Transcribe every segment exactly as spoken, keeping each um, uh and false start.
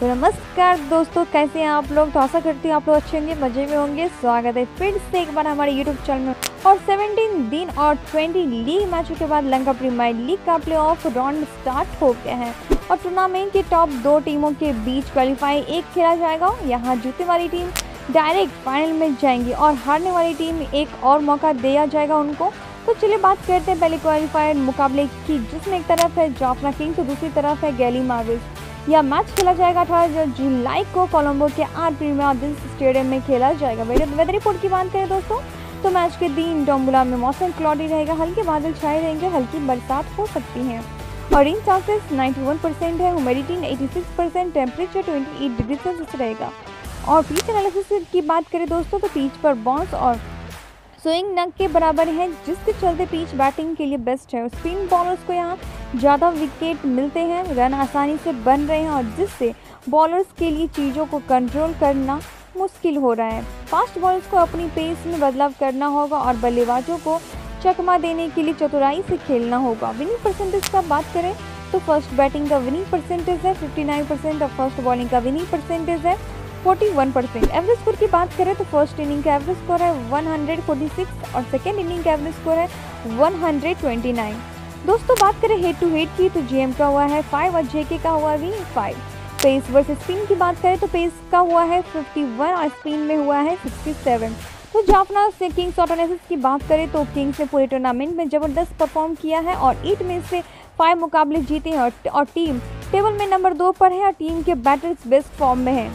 तो नमस्कार दोस्तों, कैसे हैं आप लोग। तो आशा करती हूँ आप लोग अच्छे होंगे, मजे में होंगे। स्वागत है फिर से एक बार हमारे यूट्यूब चैनल में। और सत्रह दिन और बीस लीग मैचों के बाद लंका प्रीमियर लीग का प्लेऑफ राउंड स्टार्ट हो गया है और टूर्नामेंट के टॉप दो टीमों के बीच क्वालिफाई एक खेला जाएगा। यहाँ जीतने वाली टीम डायरेक्ट फाइनल में जाएंगी और हारने वाली टीम एक और मौका दिया जाएगा उनको। तो चलिए बात करते हैं पहले क्वालिफायर मुकाबले की, जिसमें एक तरफ है जाफना किंग्स तो दूसरी तरफ है गैली मार्वल्स। यह मैच खेला जाएगा अठारह जुलाई को कोलंबो के आर प्रेमादास स्टेडियम में खेला जाएगा। वेदर रिपोर्ट की बात करें दोस्तों तो मैच के दिन डोंगुला में मौसम क्लॉडी रहेगा, हल्के बादल छाए रहेंगे, हल्की बरसात हो सकती है और इन चांसेस इक्यानवे परसेंट है, ह्यूमिडिटी छियासी परसेंट, टेम्परेचर अट्ठाईस डिग्री सेल्सियस रहेगा। और पिच एनालिसिस की बात करें दोस्तों तो पिच पर बाउंस और स्विंग नग के बराबर है, जिसके चलते पिच बैटिंग के लिए बेस्ट है। स्पिन बॉलर्स को यहाँ ज़्यादा विकेट मिलते हैं, रन आसानी से बन रहे हैं और जिससे बॉलर्स के लिए चीज़ों को कंट्रोल करना मुश्किल हो रहा है। फास्ट बॉलर्स को अपनी पेस में बदलाव करना होगा और बल्लेबाजों को चकमा देने के लिए चतुराई से खेलना होगा। विनिंग परसेंटेज का बात करें तो फर्स्ट बैटिंग का विनिंग परसेंटेज है फिफ्टी नाइन परसेंट और फर्स्ट बॉलिंग का विनिंग परसेंटेज है इकतालीस परसेंट। एवरेज स्कोर की बात करें तो फर्स्ट इनिंग का एवरेज स्कोर है एक सौ छियालीस और सेकेंड इनिंग का एवरेज स्कोर है एक सौ उनतीस। दोस्तों बात करें हेड टू हेड की तो जीएम का हुआ है पाँच और जेके का हुआ भी पाँच। पेस वर्सेस स्पिन की बात करें तो पेस का हुआ है इक्यावन और स्पिन में हुआ है सड़सठ। तो जाफना से किंग्स और एनालिसिस की बात करें तो किंग्स ने पूरे टूर्नामेंट में ज़बरदस्त परफॉर्म किया है और एट में से पाँच मुकाबले जीते हैं और, और टीम टेबल में नंबर दो पर है और टीम के बैटर्स बेस्ट फॉर्म में हैं।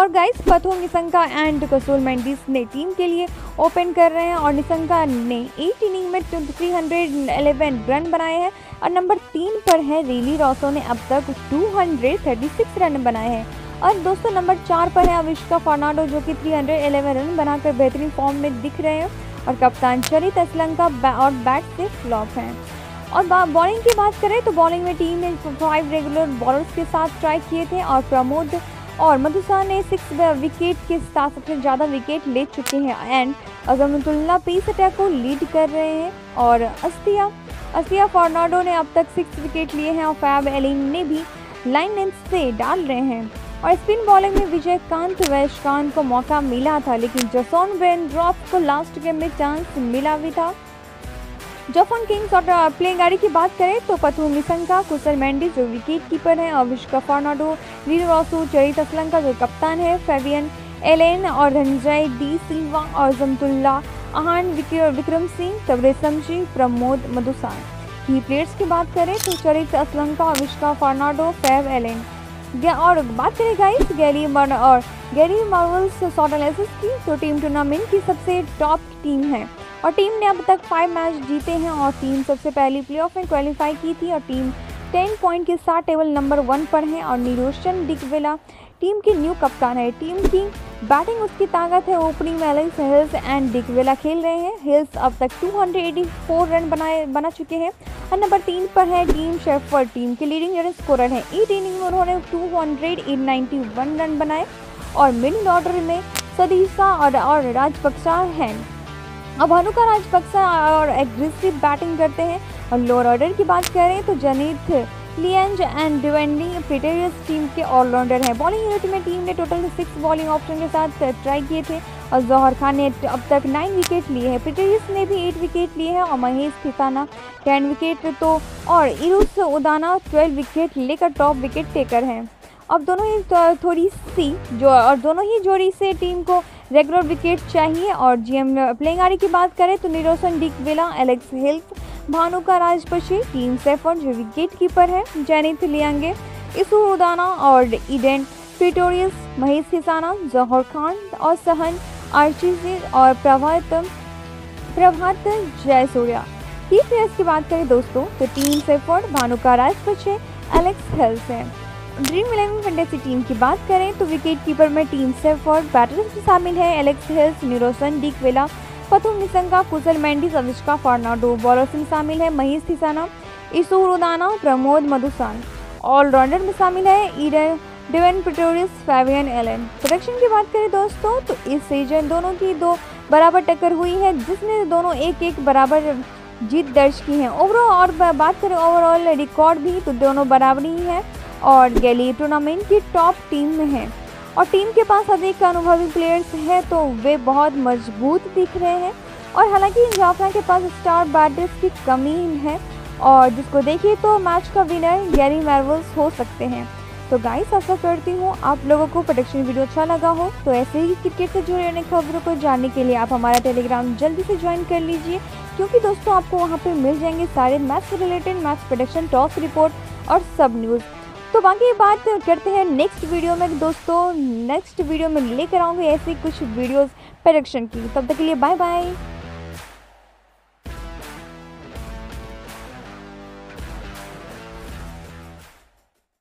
और गाइस पथुम निसंका एंड कुशाल मेंडिस ने टीम के लिए ओपन कर रहे हैं और निसंका ने एट इनिंग में तीन सौ ग्यारह रन बनाए हैं और नंबर तीन पर है रेली रॉसो ने अब तक दो सौ छत्तीस रन बनाए हैं। और दोस्तों नंबर चार पर है अविष्का फर्नांडो जो कि तीन सौ ग्यारह रन बनाकर बेहतरीन फॉर्म में दिख रहे हैं और कप्तान चरित असलंका और बैट से फ्लॉप हैं। और बॉलिंग की बात करें तो बॉलिंग में टीम ने फाइव रेगुलर बॉलर्स के साथ ट्राई किए थे और प्रमोद और मधुशाह ने सिक्स विकेट के साथ सबसे ज़्यादा विकेट ले चुके हैं एंड अगमतुल्ला पेस अटैक को लीड कर रहे हैं और अस्तिया अस्तिया फर्नांडो ने अब तक सिक्स विकेट लिए हैं और फैब एलिन ने भी लाइन लेंथ से डाल रहे हैं। और स्पिन बॉलिंग में विजय कांत वैश्यकांत को मौका मिला था, लेकिन जेसन बेंड्रॉफ को लास्ट गेम में चांस मिला भी था। जाफना किंग्स और प्लेइंग गाड़ी की बात करें तो पथुम निसंका, कुशाल मेंडिस जो विकेट कीपर हैं, अविष्का फर्नांडो, रिली रॉसू, चरिथ असलंका जो कप्तान है, फैबियन एलेन और धनंजय डी सिल्वा और जमतुल्ला अहान, विक्रम सिंह, तबरेसम सिंह, प्रमोद मदुशान। की प्लेयर्स की बात करें तो चरिथ असलंका, अविष्का फर्नांडो, फैब एलेन। और बात करें गाइस गैली और गैली मार्वल्स शॉर्ट एनालिसिस की तो टीम टूर्नामेंट की सबसे टॉप टीम है और टीम ने अब तक पाँच मैच जीते हैं और टीम सबसे पहली प्लेऑफ में क्वालिफाई की थी और टीम दस पॉइंट के साथ टेबल नंबर वन पर है और निरोशन डिकवेला टीम की न्यू कप्तान है। टीम की बैटिंग उसकी ताकत है, ओपनिंग में एलेक्स हिल्स एंड डिकवेला खेल रहे हैं। हिल्स अब तक दो सौ चौरासी रन बनाए बना चुके हैं और नंबर तीन पर है टीम शेफर्ड, टीम के लीडिंग रन स्कोरर हैं। एट इनिंग में उन्होंने two hundred ninety one run बनाए और मिडिल ऑर्डर में सदीसा और, और राजपक्सा हैं। अब भानुका राजपक्सा और एग्रेसिव बैटिंग करते हैं। और लोअर ऑर्डर की बात करें तो Janith Liyanage and Dwaine Pretorius team के ऑलराउंडर हैं। बॉलिंग यूनिट में टीम ने टोटल सिक्स बॉलिंग ऑप्शन के साथ ट्राई किए थे और जहर खान ने अब तक नाइन विकेट लिए हैं, प्रिटोरियस ने भी एट विकेट लिए हैं और महेश खिसाना टेन विकेट तो और इसुरु उदाना ट्वेल्व विकेट लेकर टॉप विकेट टेकर हैं। अब दोनों ही थो, थोड़ी सी जो और दोनों ही जोड़ी से टीम को रेगुलर विकेट चाहिए। और जीएम प्लेइंग आरी की बात करें तो Niroshan Dickwella, Alex Hales, Bhanuka Rajapaksa, Tim Seifert जो विकेट कीपर है, जैनिथ लियांगे, इसुरु उदाना और ईडन प्रिटोरियस, महेश खिसाना, जहर खान और सहन आर्ची और प्रभात प्रभात जयसूर्या। की प्लेयर्स की बात करें दोस्तों तो Tim Seifert, Bhanuka Rajapaksa, Alex Hales है। ड्रीम इलेवन फैंटेसी टीम की बात करें तो विकेट कीपर में टीम सेफर्ड, बैटर्स में शामिल है Alex Hales, Niroshan Dickwella, Pathum Nissanka, Kusal Mendis, Avishka Fernando. Bowlers में शामिल है महेश खिसाना, इसुरु उदाना, प्रमोद मधुशान। ऑलराउंडर में शामिल है ईडन Dwaine Pretorius, Fabian Allen. Production की बात करें दोस्तों तो इस सीजन दोनों की दो बराबर टक्कर हुई है, जिसमें दोनों एक एक बराबर जीत दर्ज की है। ओवरऑल और बात करें ओवरऑल रिकॉर्ड भी तो दोनों बराबर ही है और गैली टूर्नामेंट की टॉप टीम में है और टीम के पास अधिक अनुभवी प्लेयर्स हैं तो वे बहुत मजबूत दिख रहे हैं। और हालांकि जाफना के पास स्टार बैटर्स की कमी है और जिसको देखिए तो मैच का विनर गैले मार्वल्स हो सकते हैं। तो गाइस आशा करती हूँ आप लोगों को प्रोडक्शन वीडियो अच्छा लगा हो। तो ऐसे ही क्रिकेट से जुड़े अन्य खबरों को जानने के लिए आप हमारा टेलीग्राम जल्दी से ज्वाइन कर लीजिए, क्योंकि दोस्तों आपको वहाँ पे मिल जाएंगे सारे मैच से related match production, toss report और सब न्यूज़। तो बाकी बात करते हैं नेक्स्ट वीडियो में दोस्तों, नेक्स्ट वीडियो में लेकर आऊँगी ऐसे कुछ वीडियोज़ प्रोडक्शन की। तब तक के लिए बाय बाय।